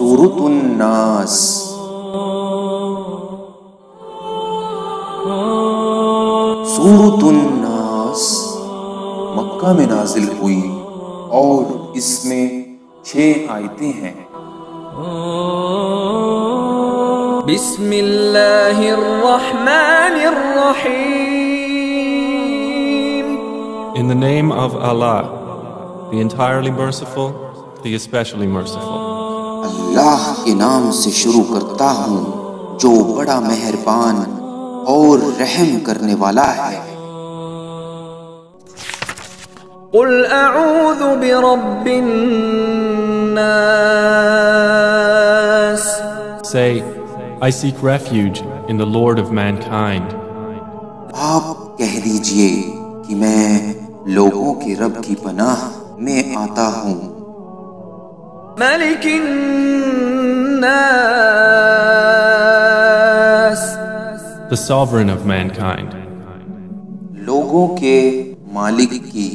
Surah An-Nas. Surah An-Nas मक्का में नाजिल हुई और इसमें 6 आयतें हैं। बिस्मिल्लाहिर रहमानिर रहीम। In the name of Allah, the entirely merciful, the especially merciful. अल्लाह के नाम से शुरू करता हूँ जो बड़ा मेहरबान और रहम करने वाला है। कुल अऊज़ु बिरब्बिन नास। Say, I seek refuge in the Lord of mankind. आप कह दीजिए कि मैं लोगों के रब की पनाह में आता हूँ। मलिकिन्नास, the sovereign of mankind. लोगों के मालिक की।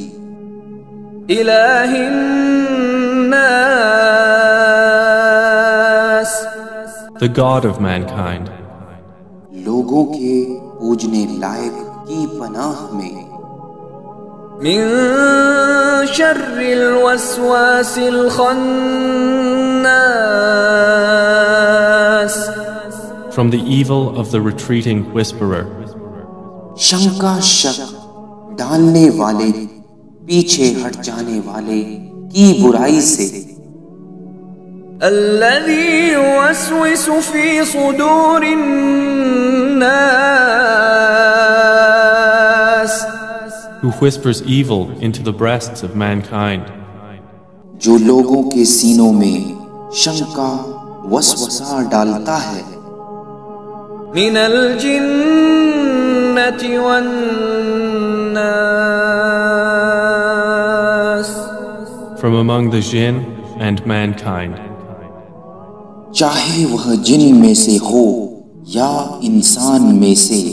ilahinnaas, the God of mankind. लोगों के पूजने लायक की पनाह में। min sharril waswasil khannas, from the evil of the retreating whisperer. शंका शक डालने वाले, पीछे हट जाने वाले की बुराई से। alladhi waswisu fi sudurin nas, who whispers evil into the breasts of mankind. जो लोगों के सीनों में शंका वसवसा डालता है। al jinnaatiwan nas, from among the jinn and mankind. चाहे वह जिन में से हो या इंसान में से।